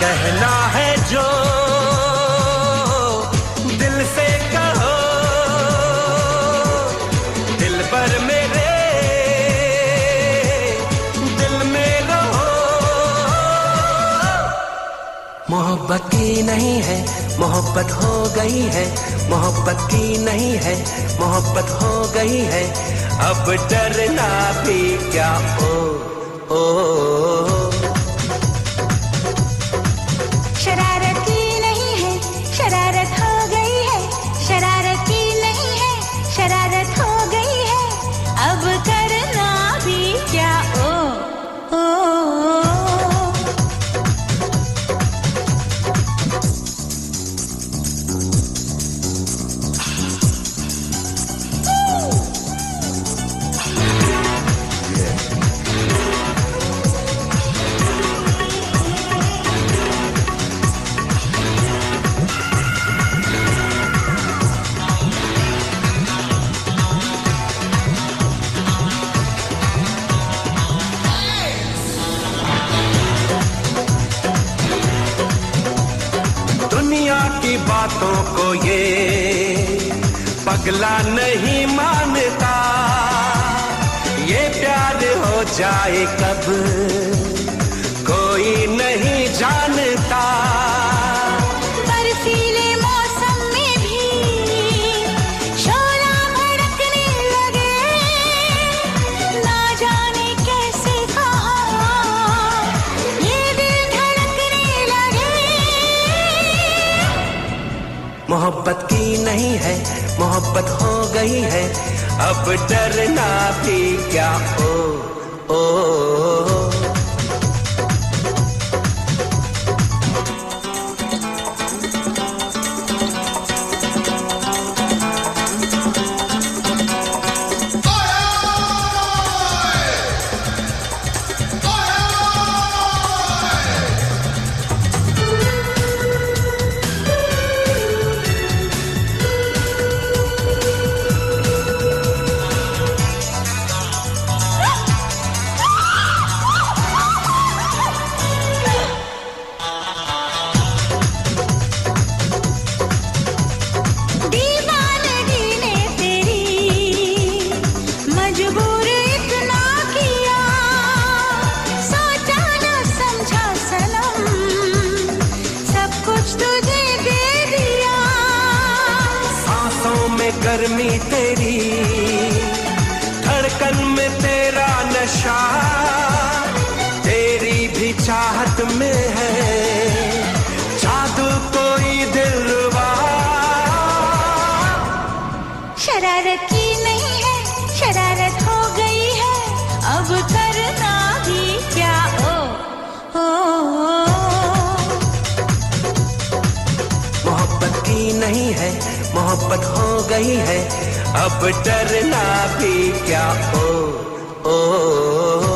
कहना है जो दिल से कहो, दिल पर मेरे दिल में रहो। मोहब्बत की नहीं है मोहब्बत हो गई है, मोहब्बत की नहीं है मोहब्बत हो गई है, अब डरना भी क्या। ओ बातों को ये पगला नहीं मानता, ये प्यार हो जाए कब कोई नहीं जानता। बर्फीले मौसम में भी शोला भड़कने लगे, ना जाने कैसे कहा ये दिल धड़कने लगे। मोहब्बत की नहीं है मोहब्बत हो गई है, अब डरना भी क्या। ओ गर्मी तेरी धड़कन में तेरा नशा, तेरी भी चाहत में है जादू कोई दिलवा। शरारत की नहीं है शरारत हो गई है, अब करना भी क्या। ओ मोहब्बत की नहीं है मोहब्बत हो गई है, अब डरना भी क्या। ओ